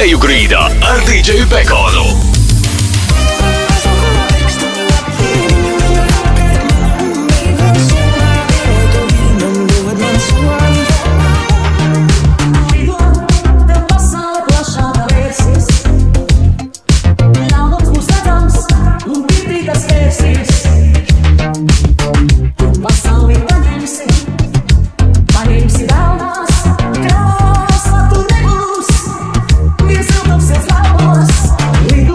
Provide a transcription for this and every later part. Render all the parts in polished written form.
Deju Grīdā ar DJ Baconu. We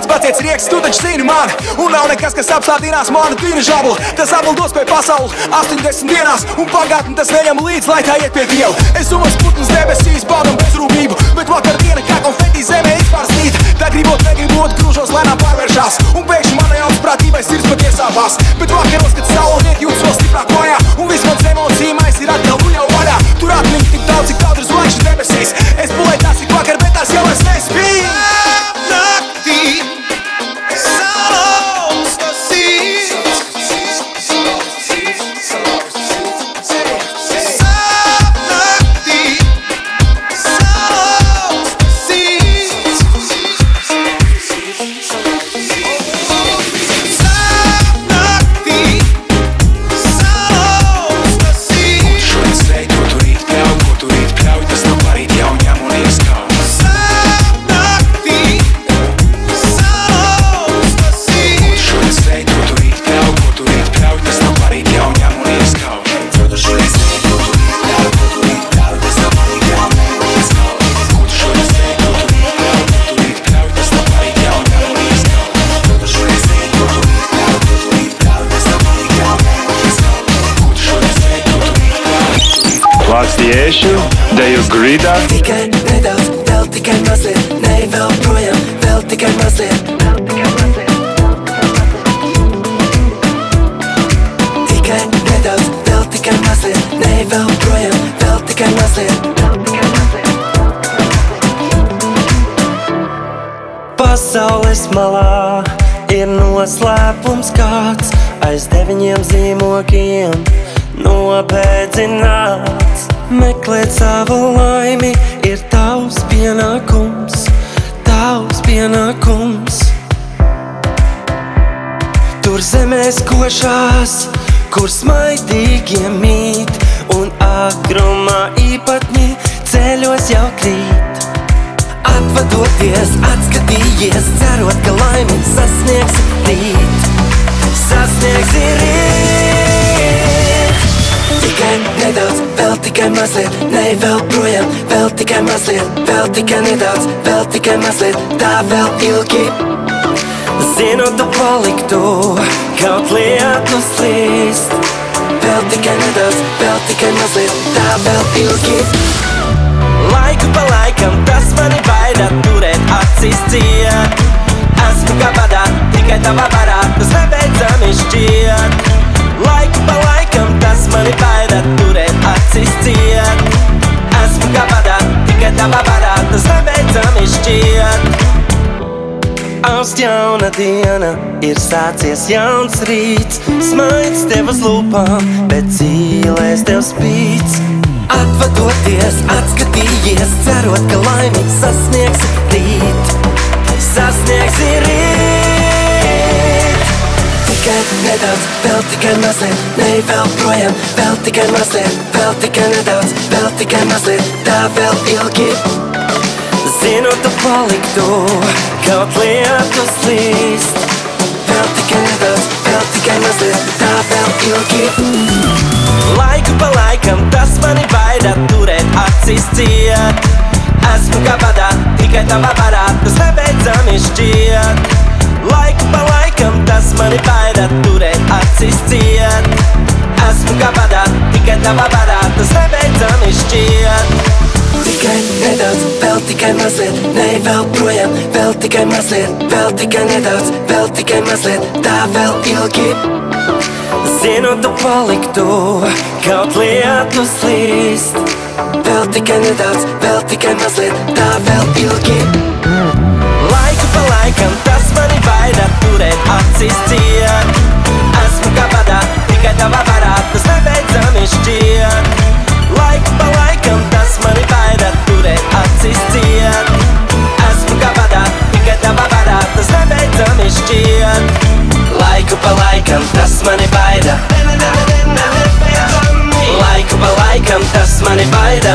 Kāpēc paciets rieks, tu taču zini mani? Un nav nekas, kas apstādinās manu dirižablu. Tas apbaldos pie pasaules 80 dienās, un pagātni tas neņem līdz, lai tā iet pie Dieva. Es un putns debesīs baudam bezrūpību, bet vakar diena kā konfeti zemē izpārstīt. Tā gribot, negribot, grūžos lēnām pārvēršās, un pēkšņi manai augstprātībai sirds pat iesāpās. Bet vakaros, kad saule liek, jūtas vēl stiprāk mājā, un viss mans emocija mais ir atkal un jau vaļā. Tur atmiņas tik daudz, cik daudz ir zvaigžņu debesīs. Es pulēju tās ik vakar, bet tās jau es nespīju. Iešu, Deju Grīda. Tikai nedaudz, vēl tikai mazliet, ne vēl projām, vēl tikai mazliet. Tikai nedaudz, vēl tikai mazliet, ne vēl projām, vēl tikai mazliet. Pasaules malā ir noslēpums kāds, aiz 9 zīmokiem nopēdzināts. Meklēt savu laimi ir tavs pienākums, tavs pienākums. Tur zemēs košās, kur smaidīgie mīt, un agrumā īpatņi ceļos jau krīt. Atvadoties, atskatījies, cerot, ka laimi sasniegsi rīt, sasniegsi rīt. Tikai nedaudz, vēl tikai mazliet, ne vēl projām, vēl tikai mazliet, vēl tikai nedaudz, vēl tikai mazliet, tā vēl ilgi. Zinu, tu paliktu, kaut lietu slīst. Vēl tikai nedaudz, vēl tikai mazliet, tā vēl ilgi. Laiku pa laikam tas mani baida turēt acīs ciet. Esmu kā vadā, tikai tavā varā, tas nebeidzami šķiet. Laiku pa laikam tas mani baida turēt acīs ciet. Esmu kā vadā, tikai tavā varā, tas nebeidzami šķiet. Aust jauna diena, ir sācies jauns rīts. Smaids tev uz lūpām, bet dzīlēs tev spīts. Atvadoties, atskatījies, cerot, ka laimi sasniegsi rīt, sasniegsi rīt. Tikai nedaudz, vēl tikai mazliet, ne vēl projām, vēl tikai mazliet, vēl tikai nedaudz, vēl tikai mazliet, tā vēl ilgi. Zinu, tu paliktu, kaut lietu slīst. Vēl tikai nedaudz, vēl tikai mazliet, tā vēl ilgi. Laiku pa laikam tas mani baida turēt acīs ciet. Esmu kā vadā, tikai tavā varā, tas nebeidzami šķiet. Laiku pa laikam tas mani baida turēt acīs ciet. Esmu kā vadā, tikai tavā varā, tas nebeidzami šķiet. Tikai nedaudz, vēl tikai mazliet, ne vēl projām, vēl tikai mazliet, vēl tikai nedaudz, vēl tikai mazliet, tā vēl ilgi. Zinu, tu paliktu, kaut lietu slīst. Vēl tikai nedaudz, vēl tikai mazliet, tā vēl ilgi. Laiku pa laikam tas mani baida turēt acīs ciet. Esmu kā vadā, tikai tavā varā, tas nebeidzami šķiet. Laiku pa laikam tas mani baida turēt acīs ciet. Esmu kā vadā, tikai tavā varā, tas nebeidzami šķiet. Laiku pa laikam tas mani baida. Laiku pa laikam tas mani baida.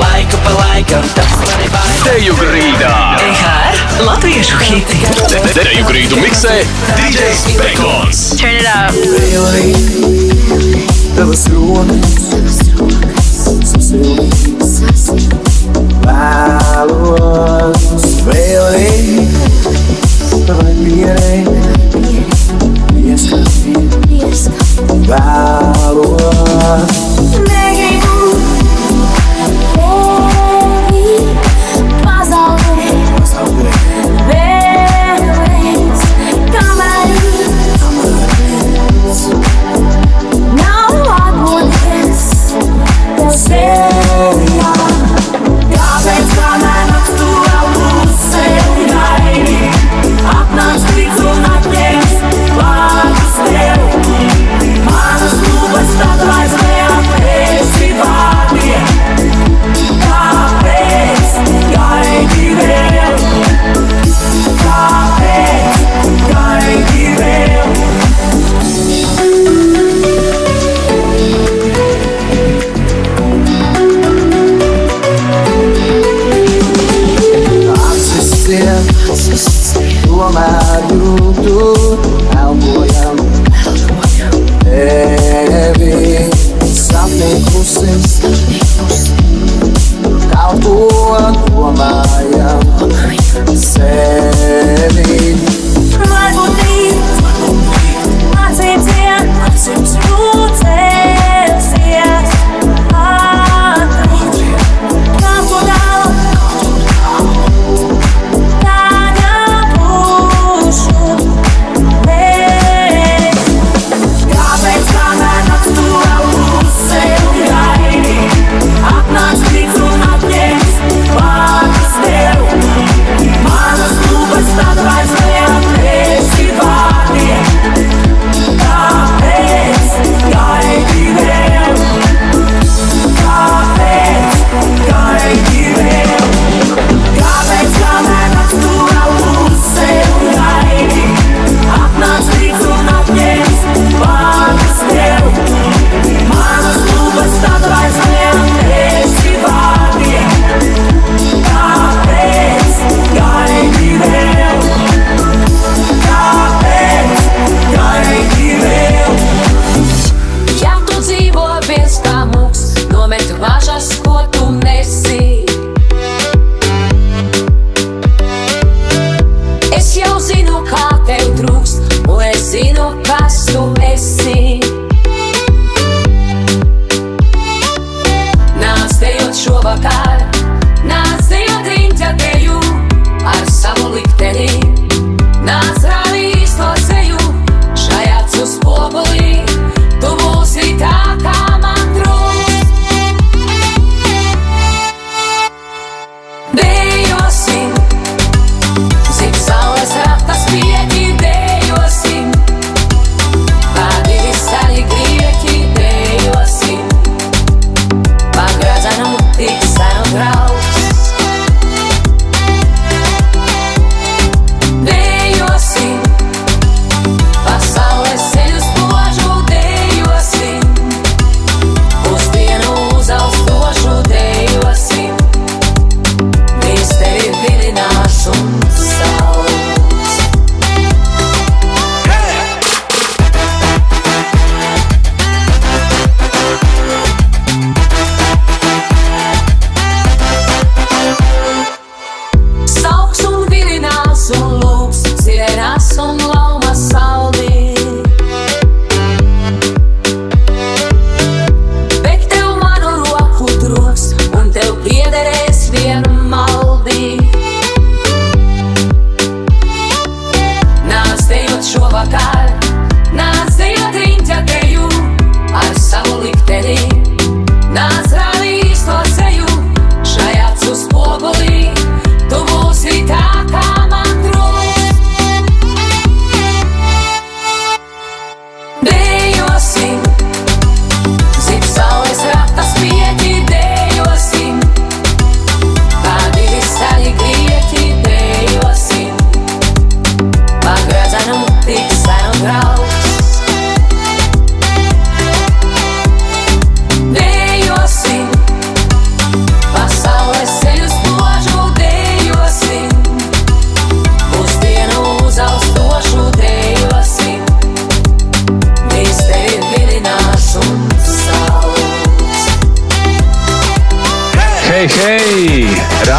Laiku pa laikam tas mani baida. Deju Grīdā. EHR latviešu hiti. Deju Grīdu miksē DJ Bacon. Turn it up. Tavas romas, silnīs, vēlos. Really? Vai mīlēji? Ieskatīt Vāroā Negēju Tevi Pazaudē Vēlreiz Kamēr Nav atbūties Tev sērijā Kāpēc kamēr tu vēl būs sevi Atnāc līdz un atliek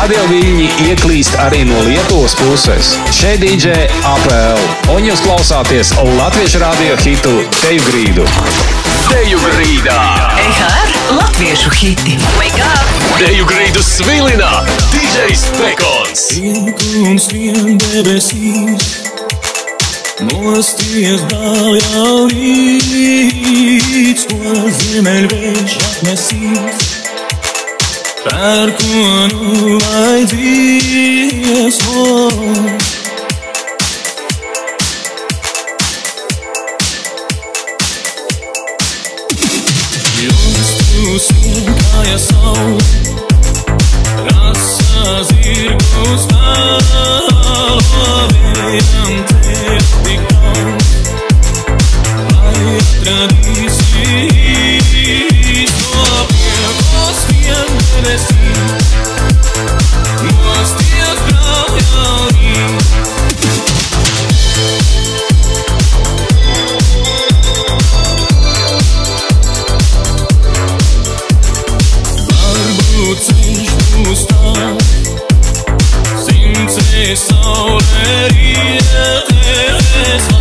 radio viņi ieklīst arī no Lietuvas puses. Šeit DJ Apel, un jūs klausāties latviešu radio hitu Deju Grīdu. Deju Grīdā. EHR latviešu hiti. Wake up! Deju Grīdu svilinā DJs Bacons. Siltu un sliem debesīs Nostries daļā līdz, ko ziemeļvējš atnesīs. Par ko nu vaidzies, o. Jūstus vienkāja saule, rasa zirgus tālēm teatikam. Lai tradīcijas no piekos vien debesīs, nostries brauja līdz. Since it's all ready, it's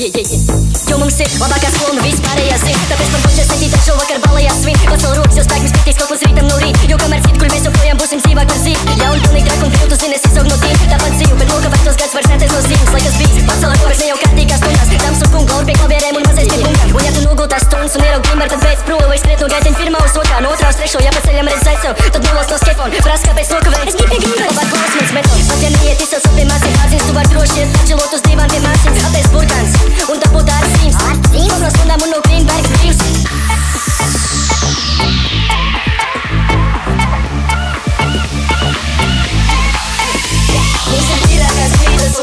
Jo mums ir labākā skola un vispārējā zina. Tāpēc man kočas sēdīt ar šo vakar balējās svin. Pacel rokas, jo spēkums pietiks kaut uz rītam no rīt. Jo kamēr citkuļ mēs joprojām būsim dzīvāk par zīm. Ja un pilnīgi trak un krūt, tu zini, es izaug no tīm. Tāpat dzīvu, bet Lūka vai tos gads vairs neties no zīmes. Laikas bijis, pacel ar rokas ne jau kārtīgās stundās. Dams un punga, orpie klavierēm un mazais pie punkām. Un ja tu nogultās stundas un ieraug glimmer, tad pēc prūle vai skriet no gaitiņa pirmā uz otrā, no otrā uz trešo, ja pa ceļam redz aiz sev, tad nolas no skepona, prasa kāpēc nokavēji. Es gribu gribu. Labāk klaus mans metods, pat ja neiet izcels un pie māsīm atzins, tu var droši iet atžilot uz divām pie māsīm. Attais burkāns un dabūt āras zīmes. Mums no stundām un no Grīnbergs brīvs.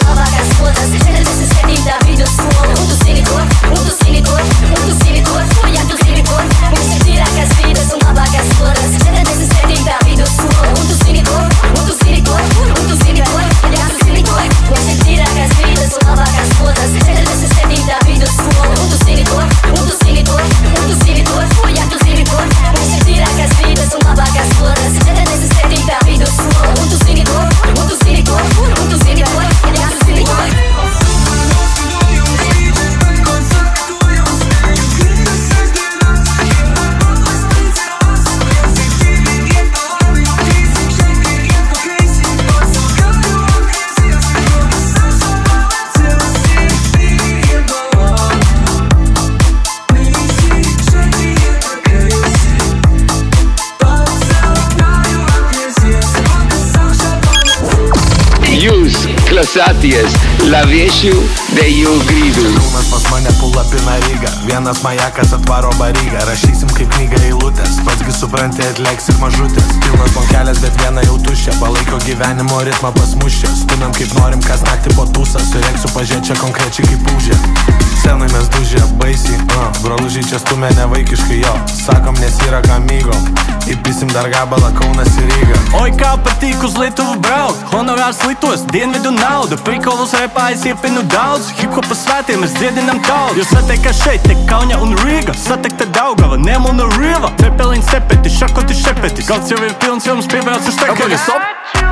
Labākās skotas, 47. Vidusskola. Un tu zini to, un tu zini to, un tu zini to, ja tu zini to. Mums ir tīrākās vidas un labākās skotas, 47. Vidusskola. Un tu zini to, un tu zini to, un tu zini to, ja tu zini to. Mums ir tīrākās vidas un labākās skotas, 47. Vidusskola. Un tu zini to, un tu zini to, un tu zini to, ja tu zini to. Mums ir tīrākās vidas un labākās skotas, 47. Vidusskola. Un tu zini to, un tu zini to, un tu zini to. Klausāties Laviešu Deju Grīdu. Kūnas pas mane pulapina Rīga. Vienas majakas atvaro barygą. Rašysim kaip knyga eilutės. Pats gi supranti, atleiks ir mažutės. Pilnas bankelės, bet viena jau tuščia. Palaiko gyvenimo ritmą pasmuščia. Stunam kaip norim, kas naktį po tūsą. Surenksiu pažėčią konkrečiai kaip užė. Senai mes dužė, baisiai brolužiai čia stumė nevaikiškai jo. Sakom, nes yra kamygom. Įpisim dar gabalą Kaunas ir Rīga. Oi, ką patikus Lietuvų braukt. Honorars Lietuvos, dienvidų nauda. Prikolus repā es iepinu daudz. Hip-hopa svētiem mēs dziedinam taudu. Jūs satiekas šeit, tiek Kaunja un Rīga. Satekta Daugava, Nemona riva. Cepelīns cepeti, šakoti šepeti. Galds jau ir pilns, jums piebrauc uz tekeli.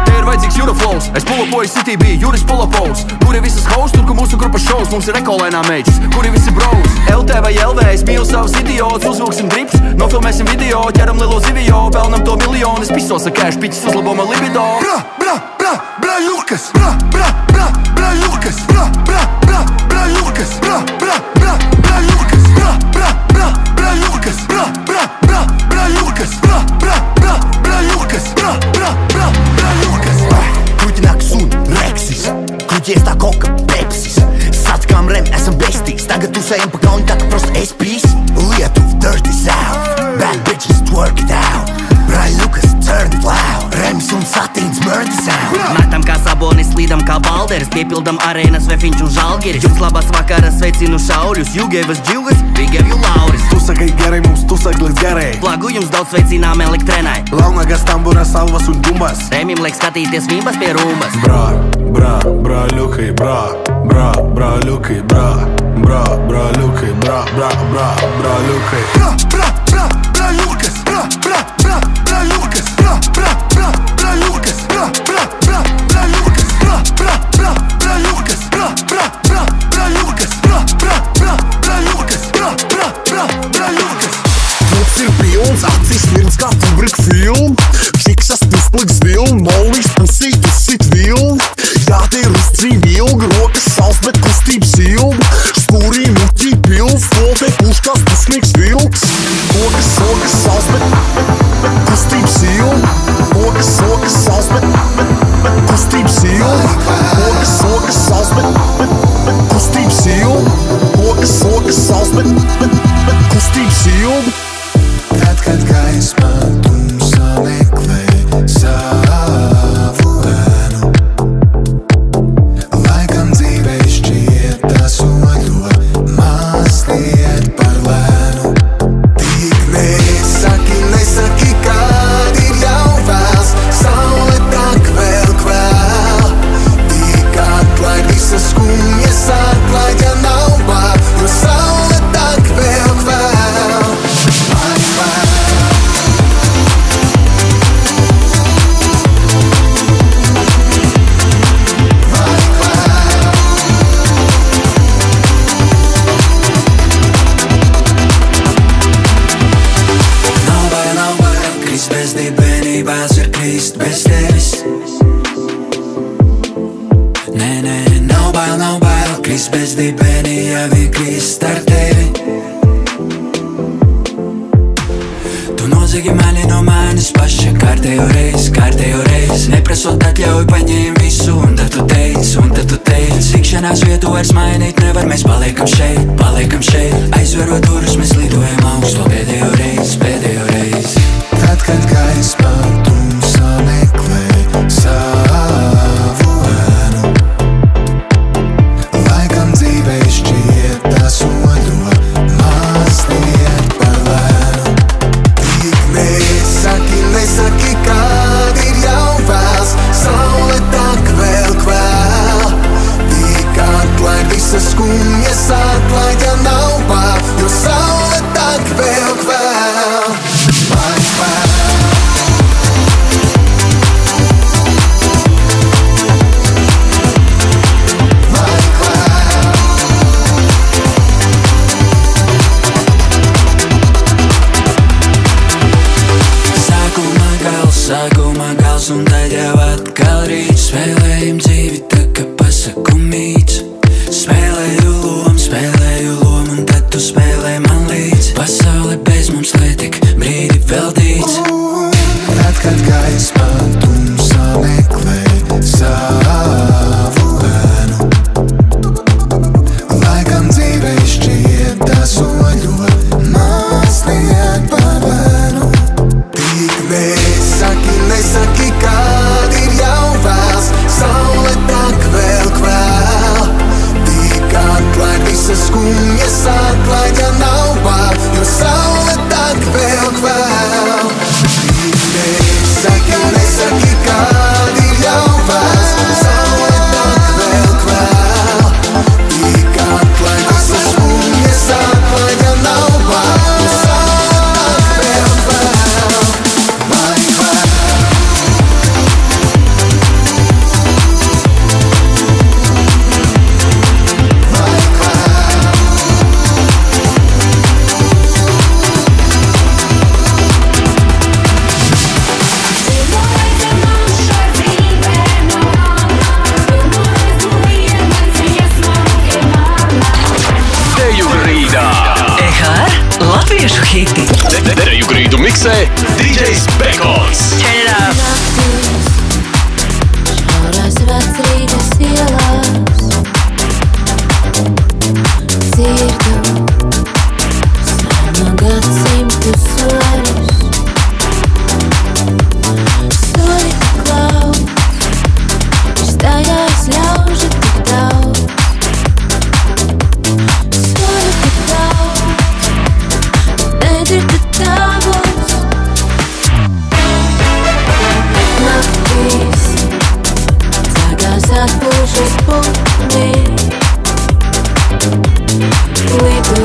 Te ir vajadzīgs Euroflows. Es pulopoju CTB, Juris pulopows. Kur ir visas hosts, tur, kur mūsu grupa šovs. Mums ir ekolainā meičas, kur ir visi bros. LTV, LV, es mīlu savus idiots. Uzvilksim drips, nofilmēsim video. Ķeram lielo zivio, pelnam to miljonu. Es pisos ar cash, piķis uzlabo man libido. Bra, bra, bra, bra, Jūkes. Bra, bra, bra, bra, Jūkes. Bra, bra, bra, bra, Jūkes. Bra, bra, bra, bra, Jūkes. Bra, bra, bra, bra, Jūkes. Bra, bra, bra, bra, Jūkes. Bra, bra, bra, bra, Jūkes. Bra, bra, bra, bra, Jūkes. Krutināk sun, reksis. Kruties tā koka, pepsis. Sackām rem, esam bestīs. Tagad uzējam pa kauni tā, ka prosti es pīs. Lietuv, dirty south. Bad bitches, twerk it out. Bra, Jūkes, turn it loud. Rems un satīns, murder sound. Metam kā Sabonis, slīdam kā Balderis. Piepildam arēnas, Vefiņš un Žalgiris. Jums labas vakaras, sveicinu šauļus. You gave us Džugas, we gave you Lauris. Tusakai garai, mums tusak līdz garai. Plagu jums daudz sveicinām elektrenai. Launagas, tamburas, salvas un dumbas. Remim liek skatīties mības pie rumbas. Bra, bra, bra, Ļukai, bra. Bra, bra, Ļukai, bra. Bra, bra, Ļukai, bra, bra, bra, bra, Ļukai. Bra, bra, bra, bra, Ļukas. Bra, bra, bra, bra, Ļukas. Bra, bra, bra, bra, Ļukas. Bra, bra, bra, bra, Ļukas. Bra, bra, bra, bra, Ļukas. Bra, bra, bra, bra, Ļukas. Bra, bra, bra, bra, Ļukas. Bra, bra, bra, bra, Ļukas. Mums ir pilns acīs sirds kā tubrik film. Šiksas izpliks viln, nolīs un sītis sit viln. Jātiek uz cīm ilgi, rokas sals, bet kustības ilgi. Stūrī muķī pilns, lopē puškās pusnīgs vilks. Rokas, rokas sals, bet kustības ilgi. Rokas, rokas sals, bet kustības ilgi. Rokas, rokas sals, bet kustības ilgi. Rokas, rokas sals, bet kustības ilgi. Tad, kad gaismā tumsa meklē sāp. nē, nav bail, nav bail, krist bez dibeni, ja vien krist ar tevi. Tu nozegi mani no manis paša, kārtējo reiz, neprasot atļauju paņēm visu, un tad tu teici, tikšanās vietu vairs mainīt nevar, mēs paliekam šeit, aizverot durus, mēs lidojam augstu, pēdējo reiz. Tad, kad gais pār tumsā meklē savu ēnu, laikam dzīvē šķiet tā sodo mazliet par lēnu. Tik nesaki, kad ir jau vēls, saule tak vēl kvēl. Tik atlaid visas skumjas, atlaid, ja nav pār, jo saule tak vēl kvēl. Sākumā gals un tad jau atkal rīt, spēlējam dzīvi tā kā pasakumīts. Spēlēju lomu un tad tu spēlē man līdz. Pasaule bez mums lai tik brīdi veltīts. Tad, kad gaismā tumsā meklē savu ēnu, laikam dzīvē šķiet tā soļo mazliet par lēnu. Tik nesaki, kad ir jau vēls, saule tak vēl kvēl. Tik atlaid visas skumjas, atlaid, ja nav pār, jo saule tak vēl kvēl. Tik nesaki, kad ir jau vēls, saule tak vēl kvēl. Tik atlaid visas skumjas, atlaid, ja nav pār, jo saule tak vēl kvēl. Deju Grīdu miksē DJ Bacon. Turn it up. Naktis, horās rītas ielās, dzirdu seno gadsimtu soļus. Soļi tik klauds, viņš tajās ļaužu tik daudz. Soļi tik daudz, nedzirdu tavus. Naktīs sagās atpūšas putni, lido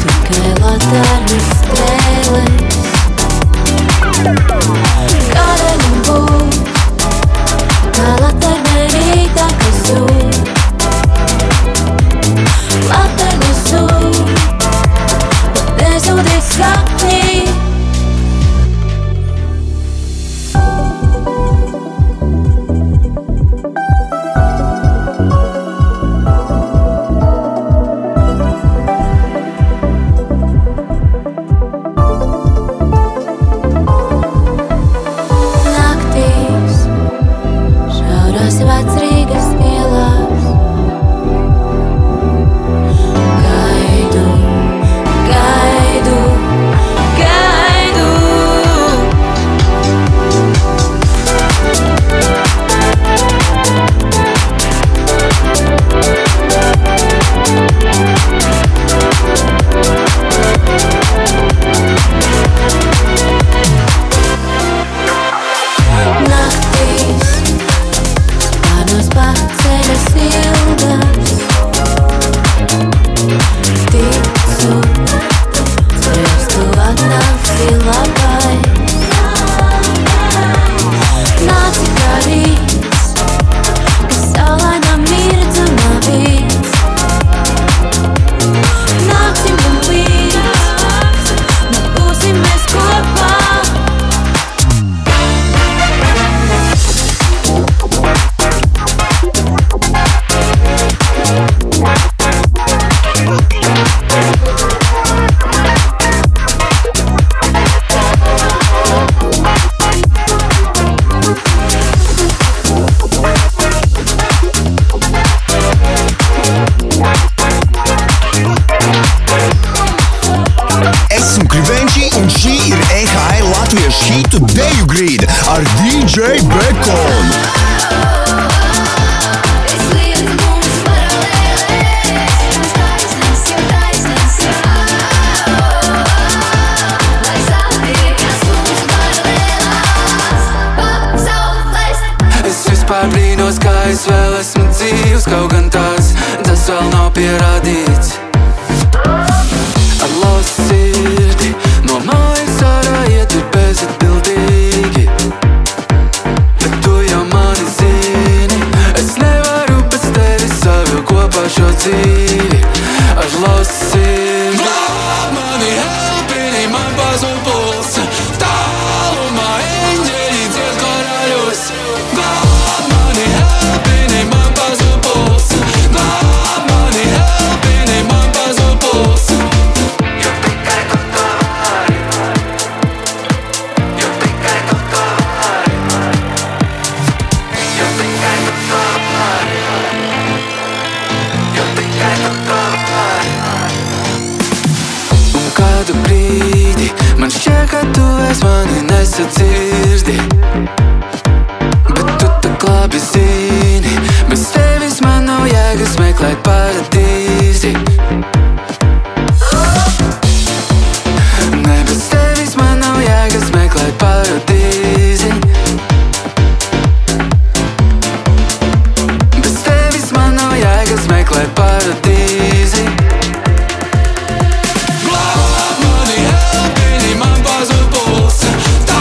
tikai latarnes strēles. Kādēļ būt tā latarne rītā, kas zūd? Latarne zūd, nezūdīt sapnī. ar DJ Bacon. Brīnos, kā es vēl esmu dzīvs, kaut gan tas vēl nav pierādīts. Ar lausu sirdi, no mājas ārā iet ir bezatbildīgi. Bet tu jau mani zini, es nevaru bez tevi savu kopā šo dzīvi. Ar lausu sirdi, glāb mani helpini, man pazūd pulsa. Tālumā eņģeļi dzied korāļus. Man šķiet, ka tu vairs mani nesadzirdi, bet tu tak labi zini, bez tevis man nav jēgas meklēt paradīzi. Nē, bez tevis man nav jēgas meklēt paradīzi. Bez tevis man nav jēgas meklēt paradīzi. Glāb mani! Help! Man pazūd pulsa. Tā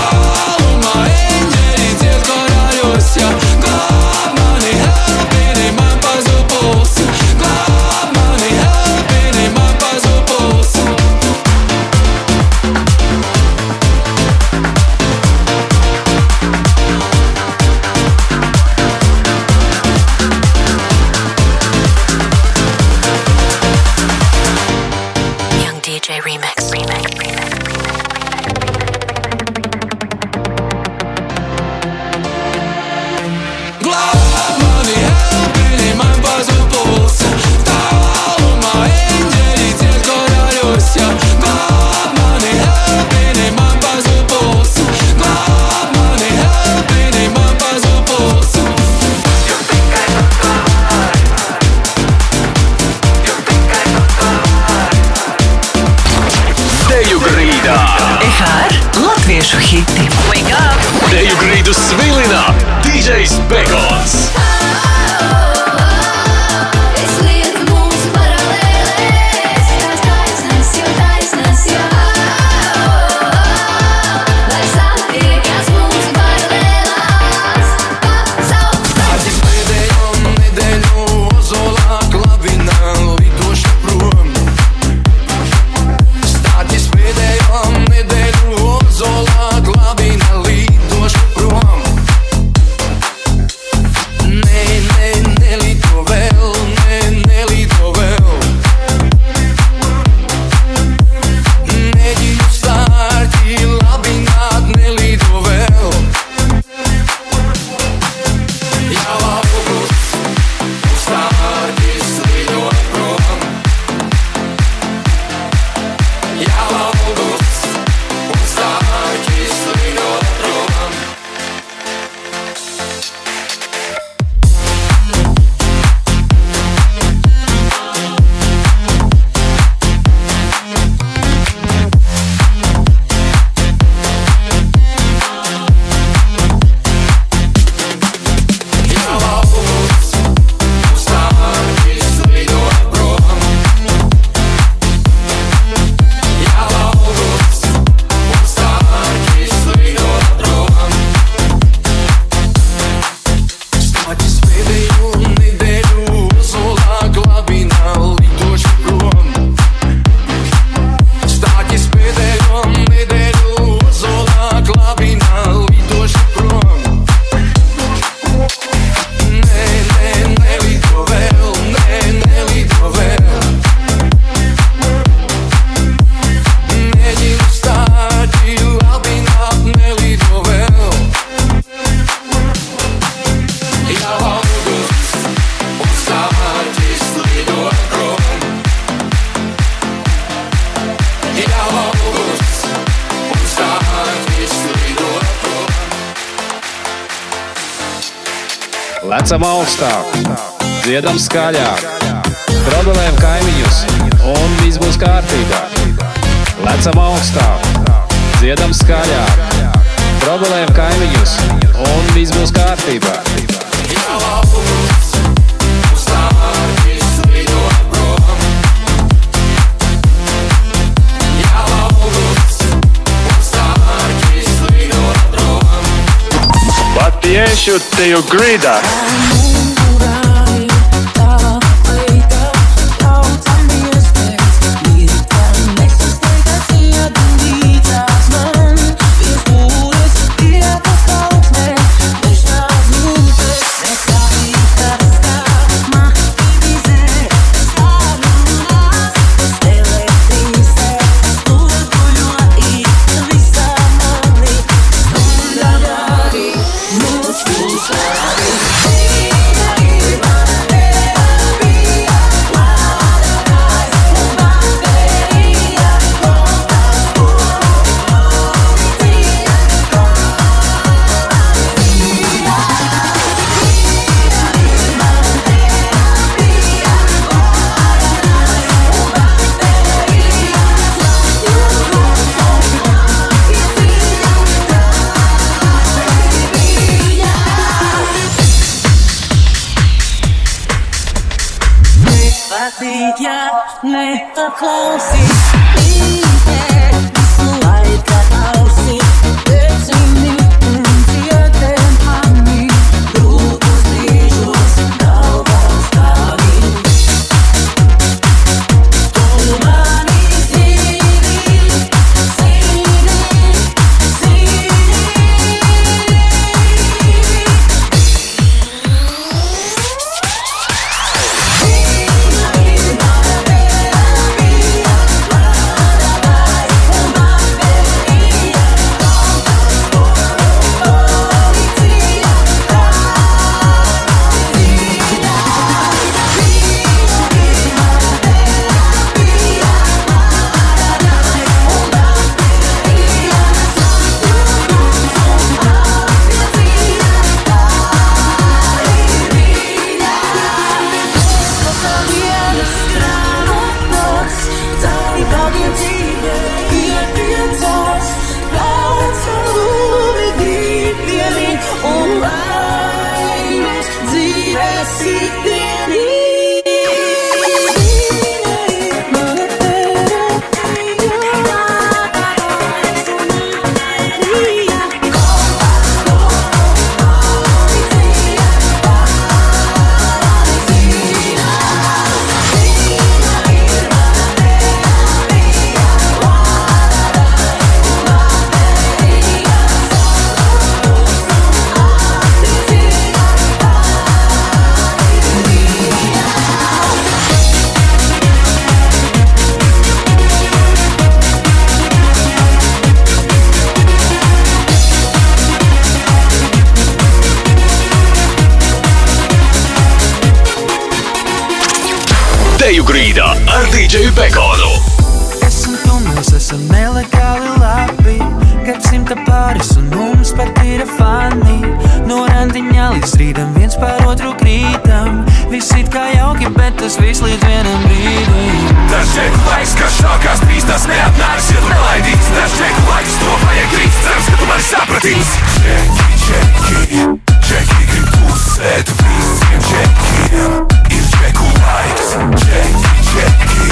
Lecam augstāk, dziedam skaļāk, trobelējam kaimiņus un viss būs kārtībā. Lecam augstāk, dziedam skaļāk, trobelējam kaimiņus un viss būs kārtībā. Latviešu Deju Grīda. Deju Grīdā ar DJ Baconu. Esam tu, mēs esam nelegāli labi, gadsimta pāris un mums pat ir fani. No randiņā līdz rītam viens pār otru krītam, visi it kā jauki, bet tas viss līdz vienam brīdim. Dažreiz laiks, ka šākās trīs, tas neatnāks, ja tu nelaidīs. Dažreiz laiks, to vajag rīt, cerams, ka tu mani sapratīs. Čeki, čeki, čeki grib pusēt visiem čekiem. Ir čeku laiks. Čeki, čeki,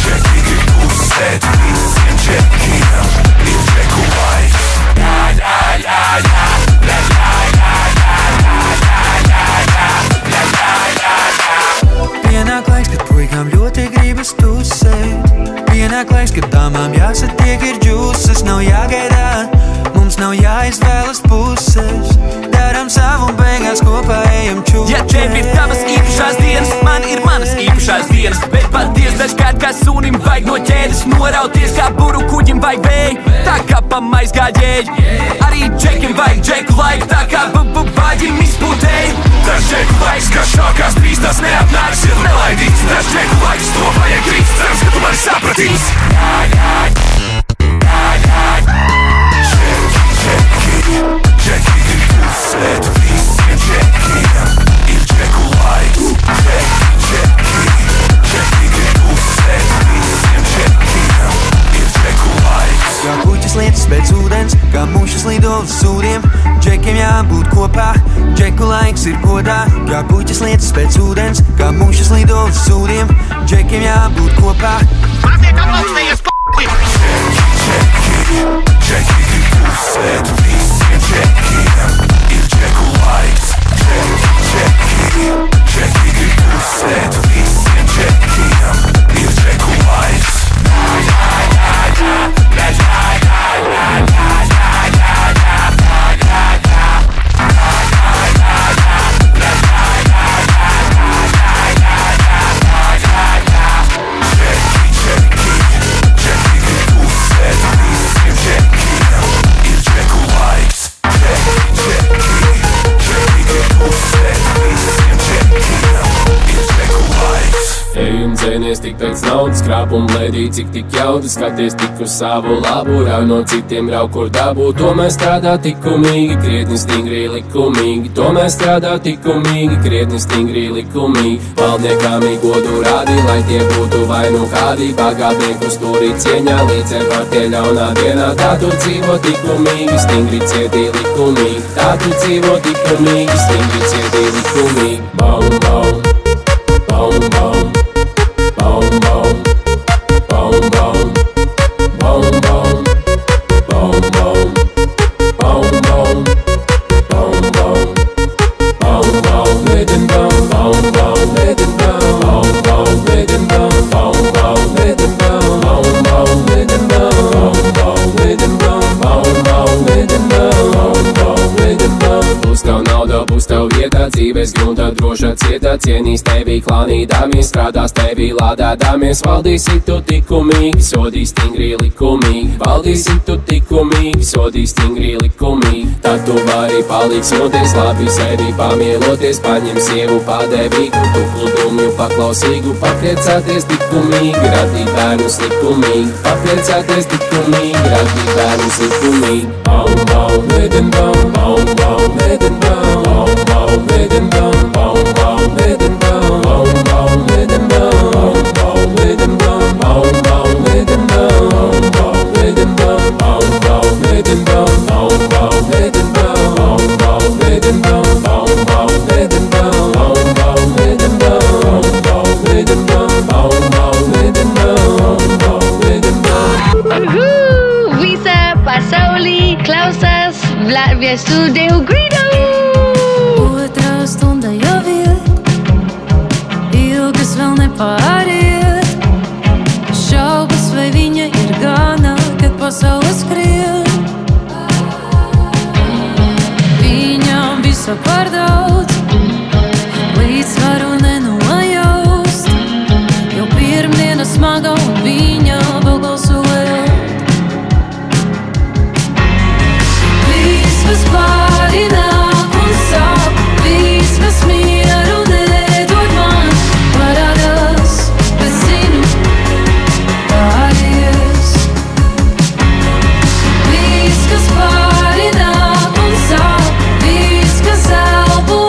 čeki grib pusēt visiem čekiem. Ir čeku laiks. Jā, jā, jā, jā, jā, jā, jā, jā, jā, jā, jā, jā, jā, jā, jā. Pienāk laiks, kad puikām ļoti gribas tusēt. Pienāk laiks, kad tāmām jāsatiek ir džūses. Nav jāgaidā, mums nav jāizvēlas puses. Daram savu un beigās kopā ejam čūpēt. Ja tev ir tavas īpašās dienas, man ir manas īpašās dienas. Bet paties dažkārt kā sunim vajag no ķēdes norauties, kā buru kuģim vajag vēju, tā kā pa maizgāģēju. Arī džekiem vajag džeku laiku, tā kā b-b-baģim izpūtēju. Dažs džeku laiks, kā šākās trīs, tas neatnāks, ja tu nelaidīs. Dažs džeku laiks, to vajag grīt, cerams, ka tu mani sapratīs. Jā, jā, jā, jā, jā. Čeki, čeki, čeki grib pusēt visiem čekiem. pēc ūdens, kā mušas lido uz sūriem. Džekiem jābūt kopā, džeku laiks ir godā. Kā puķas lietas pēc ūdens, kā mušas lido uz sūriem. Džekiem jābūt kopā. Māciet aplaustījies, p***i! Džeki, džeki ir pusēt visiem džekiem. Ir džeku laiks. Džeki, džeki, džeki ir pusēt visiem džekiem. Ir džeku laiks. Tik pēc naudas krāp un blēdī, cik tik jauda, skaties tik uz savu labu, rauj no citiem, rauj kur dabū. Tomēr strādā tikumīgi, krietni stingri likumīgi. Tomēr strādā tikumīgi, krietni stingri likumīgi. Valdniekām ir godu rādi, lai tie būtu vai nu kādi. Bagātnieku stūri cieņā, līdz ar var tie ļaunā dienā. Tā tu dzīvo tikumīgi, stingri cieti likumīgi. Tā tu dzīvo tikumīgi, stingri cieti likumīgi. Baum, baum, baum, baum. Baum, baum, baum, baum, baum, baum, baum, baum, baum, baum, baum, baum, baum, baum, mitten baum, baum, baum, mitten baum, baum, baum, mitten baum, baum, baum, mitten baum, baum, baum, mitten baum, baum, baum, mitten baum, baum, baum, mitten baum, baum, baum, mitten baum. Būs tev nauda, būs tev vietā, dzīves grunta droša cietā, cienīs tevi klānīdāmies, strādās tevi. Lādēdāmies, valdīsi tu tikumīgi, sodīs stingri likumīgi. Valdīsi tu tikumīgi, sodīs stingri likumīgi. Tad tu vari palīgs noties, labi sevi pamieloties. Paņem sievu pādēvīgu, tuklu dumju paklausīgu. Papriecāties tikumīgi, radīt bērnus likumīgi. Papriecāties tikumīgi, radīt bērnus likumīgi. Baum, baum, meden baum, baum, baum, meden baum, baum, baum, meden baum, baum, baum, meden baum, baum, baum, meden baum. Visa pasaulī klausās Viesu Deju Grīdu. Otrā stunda jau ir, ilgas vēl nepāriet. Šaubas vai viņa ir gana, kad pasaule skrien. Viņam visu par daudz, līdzsvaru nenojaust. Jau pirmdiena smaga un viņa vēl balsoja. Viss pārināk un sāp, viss kas mieru nedod man. Parādās, bet zinu, pāries. Viss kas pārināk un sāp, viss kas elpo.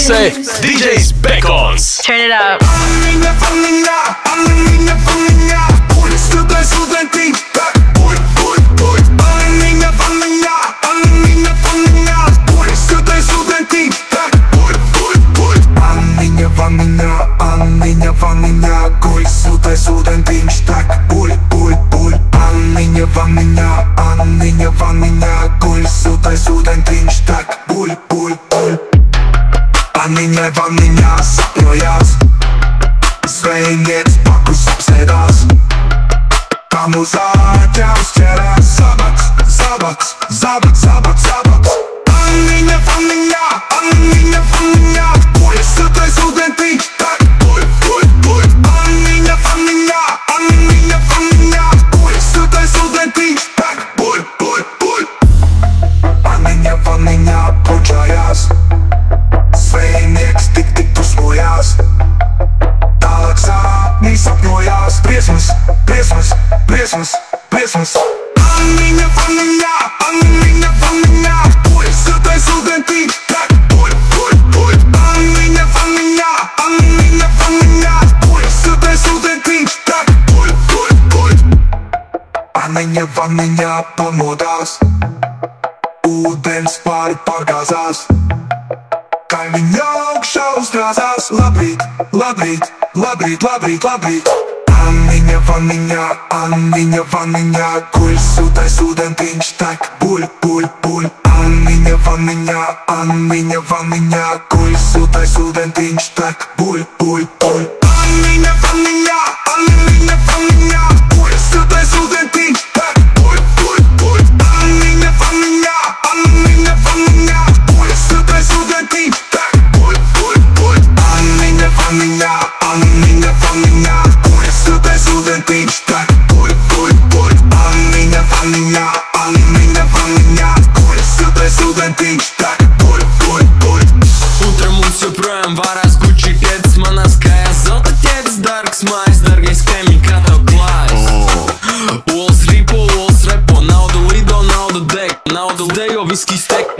miksē DJs Bacons. Turn it up. Aniņa vaniņā, Aniņa vaniņā, un es studēju studentī. Aniņa vaniņā, Aniņa vaniņā, un es studēju studentī. Aniņa vaniņā, Aniņa vaniņā, kur es studēju studentī. Aniņa vaniņā, Aniņa vaniņā, kur es studēju studentī. Aniņai vaniņā sapņojās, sveiniets pakus apsēdās. Kam uz āķēvs ķerās zabaks, zabaks, zabaks, zabaks, zabaks. Aniņai vaniņā, Aniņai vaniņā, kur es satais studentī. Aniņai vaniņā, Aniņai vaniņā, kur es satais studentī. Aniņai vaniņā pučājās, sveinieks tik pusmojās. Tālāk sāpnī sapņojās. Briesmas, briesmas, briesmas, briesmas. Aniņa vaniņā, Aniņa vaniņā, kur es satais studentī. Aniņa vaniņā, Aniņa vaniņā, kur es satais studentī. Aniņa vaniņā pamodās, ūdens pāri pārgāzās. Kaimiņa augšā uzkrāsās. Labrīt, labrīt, labrīt, labrīt, labrīt. Aniņa vaniņā, Aniņa vaniņā, kur sūtai studentiņš tak buļ, buļ, buļ. Aniņa vaniņā, Aniņa vaniņā, kur sūtai studentiņš tak buļ, buļ, buļ. Aniņa vaniņā, Aniņa vaniņā, kur sūtai studentiņš tak buļ, buļ, buļ. Aniņa vaniņā, Aniņa vaniņā, kur sūtai studentiņš. Aniņa, Aniņa vaniņā, kur es studēju studentiņš tak buļ, buļ, buļ. Aniņa vaniņā, Aniņa vaniņā, kur es studēju studentiņš tak buļ, buļ, buļ. Утром мы все проем, варас, Gucci, кец, монаская, золото, текс, даркс, майс, даргайс, камень, като, клайс. Уолс, рипо, уолс, рэпо, наудл, ридо, наудл, дэк, наудл, дэйо, виски, стэк.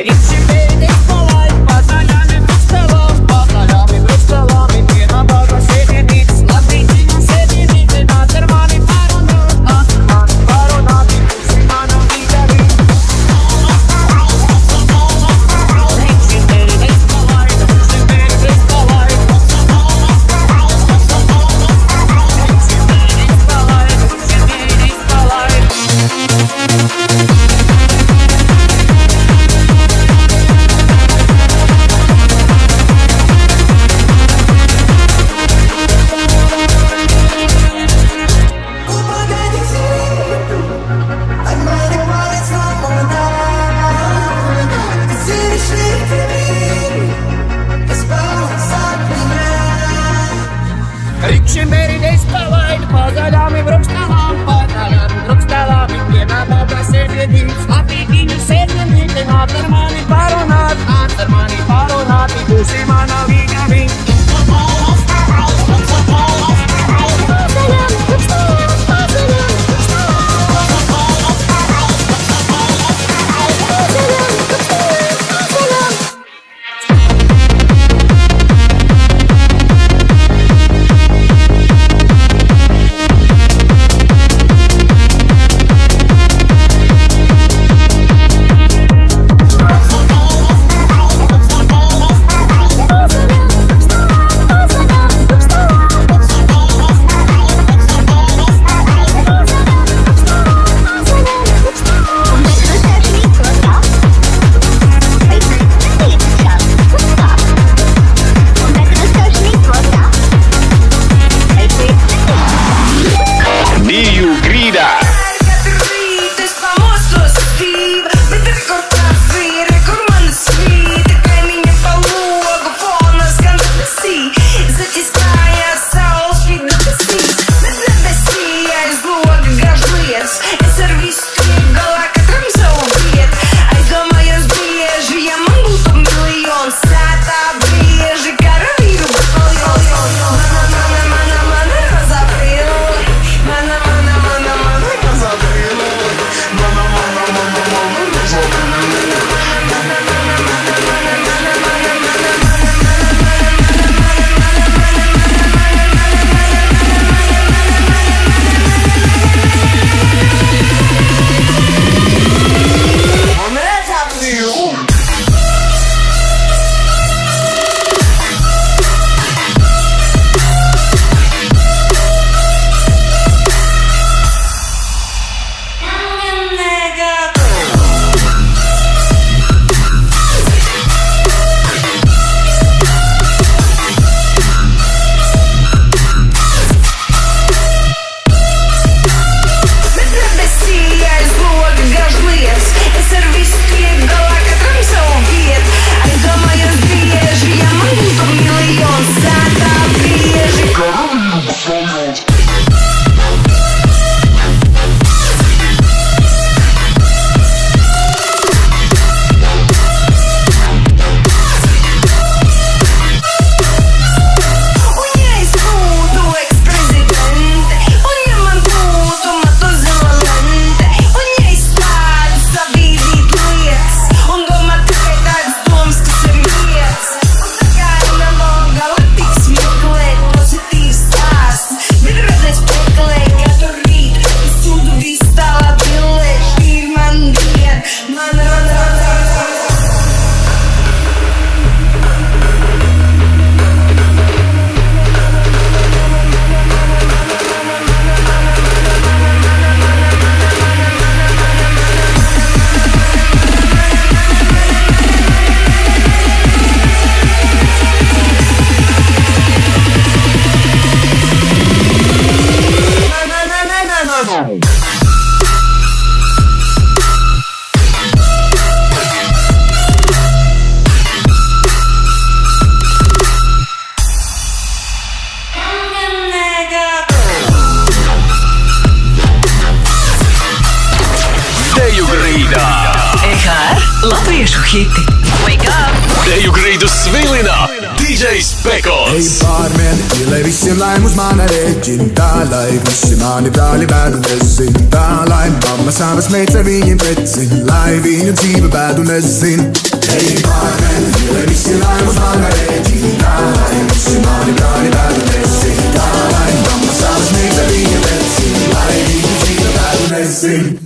Grīdā. EHR latviešu hiti. Wake up! Deju Grīdu svilina DJ Bacon. Ej pārmēni, ielai visiem laim uz mana rēķina. Tā lai visi mani brāļi bēdu nezin. Tā lai mamma savas meitas ar viņiem precin. Lai viņu dzīve bēdu nezin. Ej pārmēni, ielai visiem laim uz mana rēķina. Tā lai visi mani brāļi bēdu nezin. Tā lai mamma savas meitas ar viņiem precin. Lai viņu dzīve bēdu nezin.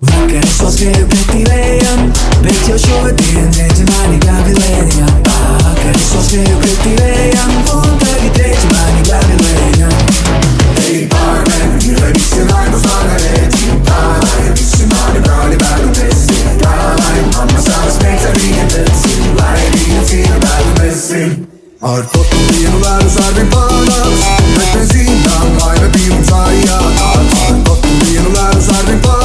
Vakar es vēl spēju pretīvējām, bet jau šodien Deju manīgā vilēņā. Vakar es vēl spēju pretīvējām, un tagad Deju manīgā vilēņā. Ej pārmēr, ir lai visi laimus mana rēķina. Tā lai visi mani brāļi bēdu nezin. Tā lai mamma savas meitas ar viņiem precin. Lai viņa dzīve bēdu nezin. Ar potu vienu lēnus ar vien pārās, bet nezin tā laime bija mums arijā. Ar potu vienu lēnus ar vien pārās.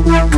We'll be right back.